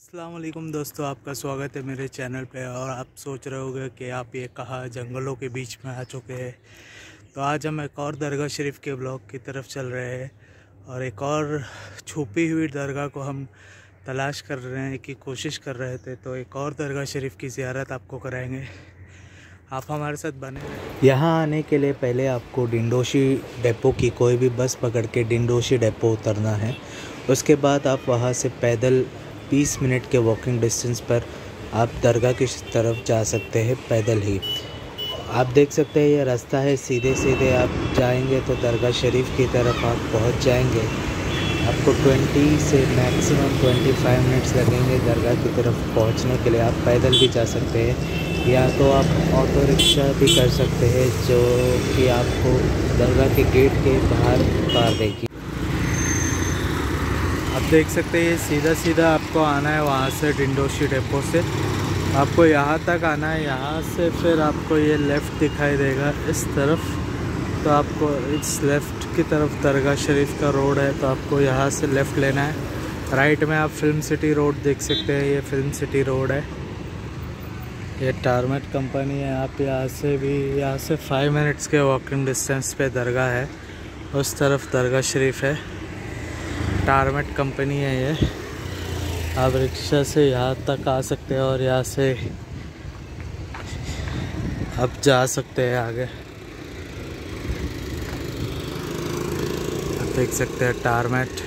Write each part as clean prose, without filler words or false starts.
अस्सलामुअलैकुम दोस्तों, आपका स्वागत है मेरे चैनल पे। और आप सोच रहे होंगे कि आप ये कहाँ जंगलों के बीच में आ चुके हैं, तो आज हम एक और दरगाह शरीफ के ब्लॉग की तरफ चल रहे हैं और एक और छुपी हुई दरगाह को हम तलाश कर रहे हैं की कोशिश कर रहे थे। तो एक और दरगाह शरीफ की ज़ियारत आपको कराएँगे, आप हमारे साथ बने। यहाँ आने के लिए पहले आपको डिंडोशी डेपो की कोई भी बस पकड़ के डिंडोशी डेपो उतरना है। उसके बाद आप वहाँ से पैदल 20 मिनट के वॉकिंग डिस्टेंस पर आप दरगाह की तरफ जा सकते हैं पैदल ही। आप देख सकते हैं ये रास्ता है, सीधे सीधे आप जाएंगे तो दरगाह शरीफ की तरफ आप पहुंच जाएंगे। आपको 20 से मैक्सिमम 25 मिनट्स लगेंगे दरगाह की तरफ पहुंचने के लिए। आप पैदल भी जा सकते हैं या तो आप ऑटो रिक्शा भी कर सकते हैं, जो कि आपको दरगाह के गेट के बाहर उतार देगी। देख सकते हैं सीधा सीधा आपको आना है, वहाँ से डिंडोशी डेपो से आपको यहाँ तक आना है। यहाँ से फिर आपको ये लेफ़्ट दिखाई देगा इस तरफ, तो आपको इस लेफ़्ट की तरफ दरगाह शरीफ का रोड है, तो आपको यहाँ से लेफ़्ट लेना है। राइट में आप फिल्म सिटी रोड देख सकते हैं, ये फिल्म सिटी रोड है, ये टारमेट कंपनी है। आप यहाँ से 5 मिनट्स के वॉकिंग डिस्टेंस पर दरगाह है, उस तरफ दरगाह शरीफ है, टारमेट कंपनी है ये। आप रिक्शा से यहाँ तक आ सकते हैं और यहाँ से आप जा सकते हैं आगे। आप देख सकते हैं टारमेट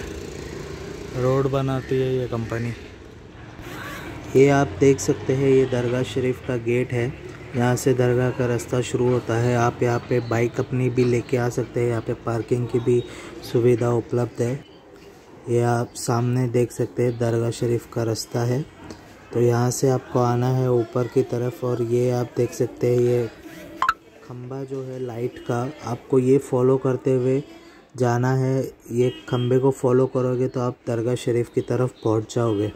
रोड बनाती है ये कंपनी। ये आप देख सकते हैं ये दरगाह शरीफ का गेट है, यहाँ से दरगाह का रास्ता शुरू होता है। आप यहाँ पे बाइक अपनी भी लेके आ सकते हैं, यहाँ पे पार्किंग की भी सुविधा उपलब्ध है। ये आप सामने देख सकते हैं दरगाह शरीफ का रास्ता है, तो यहाँ से आपको आना है ऊपर की तरफ। और ये आप देख सकते हैं ये खंबा जो है लाइट का, आपको ये फॉलो करते हुए जाना है। ये खंबे को फॉलो करोगे तो आप दरगाह शरीफ की तरफ पहुँच जाओगे।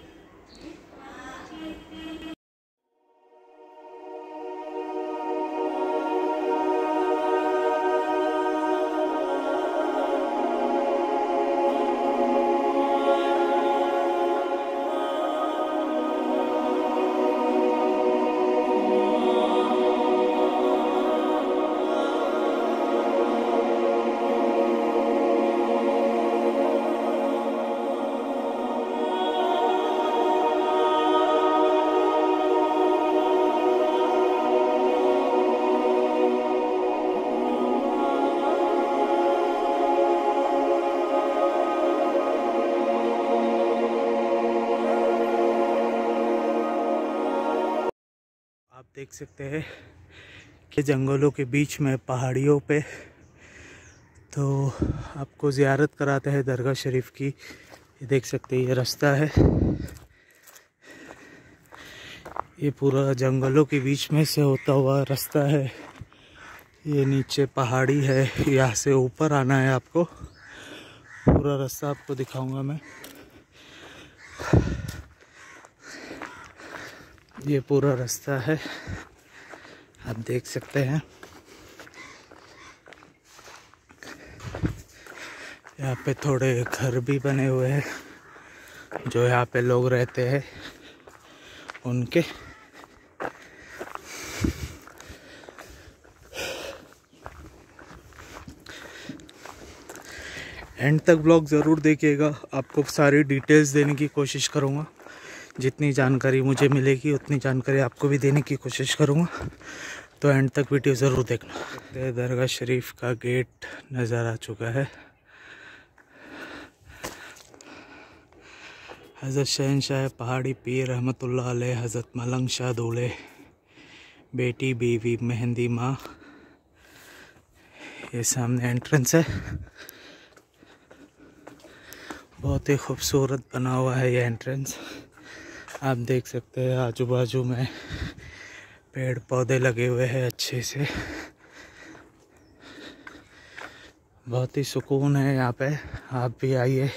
आप देख सकते हैं कि जंगलों के बीच में पहाड़ियों पे तो आपको ज़ियारत कराते हैं दरगाह शरीफ की। ये देख सकते हैं ये रास्ता है, ये पूरा जंगलों के बीच में से होता हुआ रास्ता है। ये नीचे पहाड़ी है, यहाँ से ऊपर आना है आपको। पूरा रास्ता आपको दिखाऊंगा मैं। ये पूरा रास्ता है, आप देख सकते हैं। यहाँ पे थोड़े घर भी बने हुए हैं, जो यहाँ पे लोग रहते हैं उनके। एंड तक ब्लॉग ज़रूर देखिएगा, आपको सारी डिटेल्स देने की कोशिश करूँगा। जितनी जानकारी मुझे मिलेगी उतनी जानकारी आपको भी देने की कोशिश करूँगा, तो एंड तक वीडियो ज़रूर देखना। दरगाह शरीफ का गेट नज़र आ चुका है। हज़रत शहन शाह पहाड़ी पीर रहमतुल्लाह अलैह, हज़रत मलंग शाह दूल्हे, बेटी बीवी मेहंदी माँ। ये सामने एंट्रेंस है, बहुत ही खूबसूरत बना हुआ है ये एंट्रेंस। आप देख सकते हैं आजू बाजू में पेड़ पौधे लगे हुए हैं अच्छे से, बहुत ही सुकून है यहाँ पे, आप भी आइए।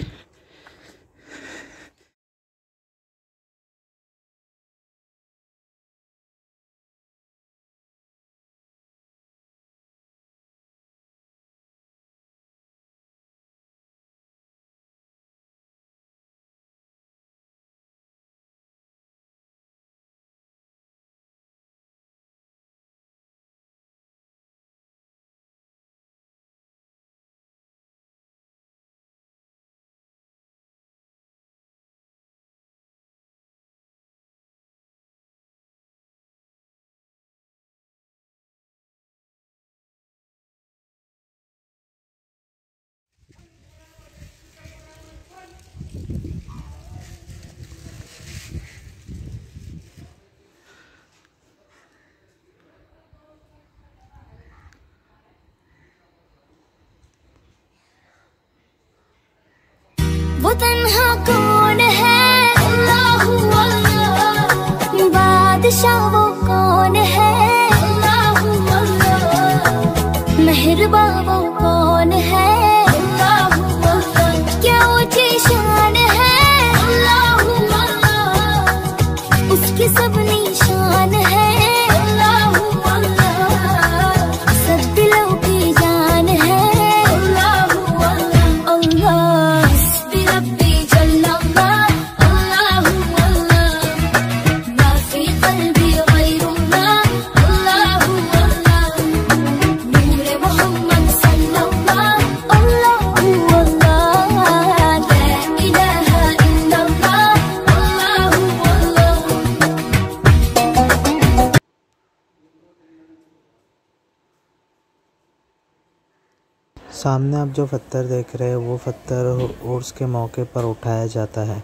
सामने आप जो पत्थर देख रहे हैं वो पत्थर उर्स के मौके पर उठाया जाता है।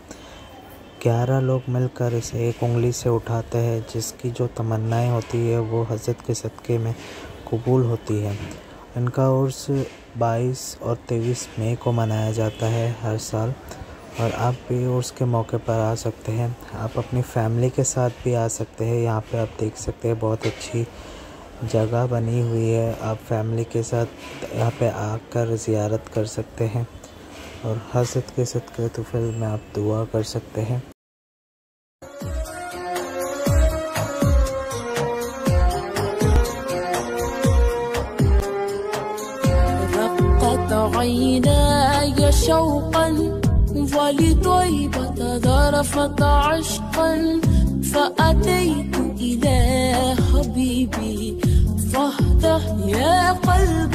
11 लोग मिलकर इसे एक उंगली से उठाते हैं, जिसकी जो तमन्नाएं होती है वो हज़रत के सदक़े में कबूल होती है। इनका उर्स 22 और 23 मई को मनाया जाता है हर साल, और आप भी उर्स के मौके पर आ सकते हैं। आप अपनी फैमिली के साथ भी आ सकते हैं। यहाँ पे आप देख सकते हैं बहुत अच्छी जगह बनी हुई है, आप फैमिली के साथ यहाँ पे आकर ज़ियारत कर सकते हैं और हज़रत के सदक़े तुफ़ल में आप दुआ कर सकते हैं। يا قلب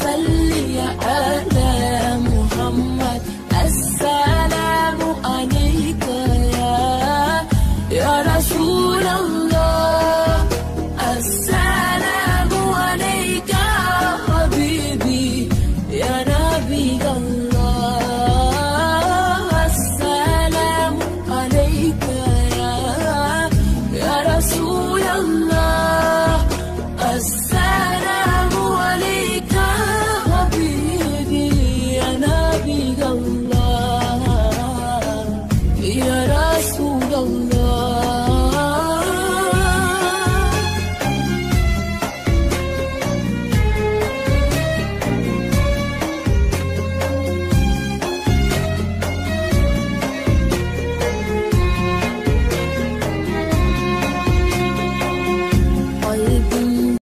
صل يا على محمد السلام عليك يا رسول الله السلام عليك يا حبيبي يا نبي الله السلام عليك يا رسول الله يا رسول الله